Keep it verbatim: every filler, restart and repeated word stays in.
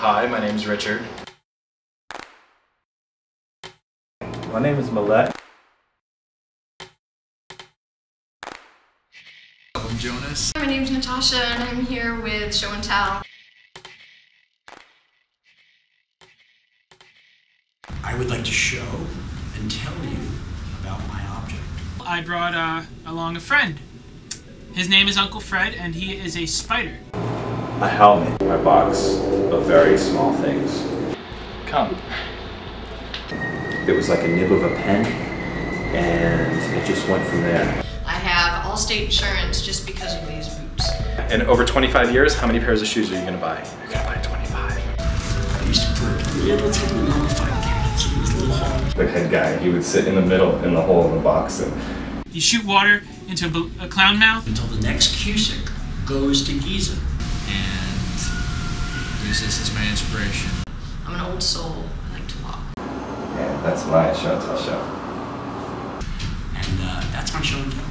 Hi, my name's Richard. My name is Millette. I'm Jonas. My name's Natasha and I'm here with Show and Tell. I would like to show and tell you about my object. I brought uh, along a friend. His name is Uncle Fred and he is a spider. A helmet. My box of very small things. Come. It was like a nib of a pen and it just went from there. I have Allstate insurance just because of these boots. In over twenty-five years, how many pairs of shoes are you going to buy? You're going to buy twenty-five. I used to put little tiny modified cats in his little hole. The head guy, he would sit in the middle in the hole in the box. And you shoot water into a, a clown mouth. Until the next Cusick goes to Giza. And uses as my inspiration. I'm an old soul. I like to walk. Yeah, that's my show to show. And uh, that's my show to show.